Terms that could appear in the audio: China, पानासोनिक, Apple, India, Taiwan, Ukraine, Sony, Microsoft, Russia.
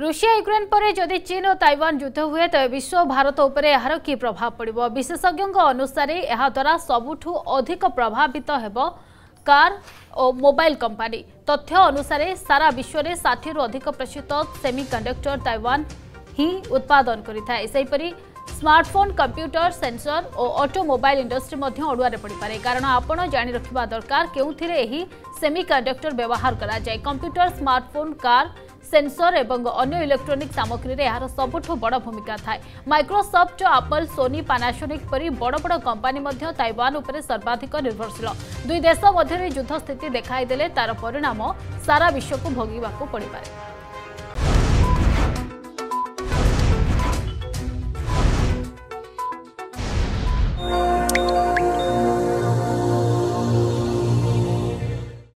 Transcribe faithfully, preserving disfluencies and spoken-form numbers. Russia Ukraine पर जदि चीन और ताइवान युद्ध हुए तबे विश्व भारत उपर यार कि प्रभाव पड़ो विशेषज्ञों अनुसार यह द्वारा सबुठु अधिक प्रभावित हेबो कार और मोबाइल कंपनी। तथ्य अनुसार सारा विश्व में साठि रु अधिक प्रतिशत सेमिकंडक्टर ताइवान ही उत्पादन करिथाए। स्मार्टफोन कंप्यूटर सेंसर और ऑटोमोबाइल इंडस्ट्री मध्य अड़ुआरे पड़िपारे कारण आपण जानि रखिबा दरकार केउथिरे एही सेमिकंडक्टर व्यवहार करा जाय। कंप्यूटर स्मार्टफोन कार सेंसर एवं अन्य इलेक्ट्रोनिक सामग्री रे यार सबुठु बड़ भूमिका थाए। माइक्रोसॉफ्ट एप्पल सोनी पानासोनिक परि बड़ बड़ कंपनी मध्य ताइवान उपरे सर्वाधिक निर्भरशील। दुई देश मध्य युद्ध स्थिति देखाई देले तार परिणाम सारा विश्व को भोगिबाकू पड़िपारे।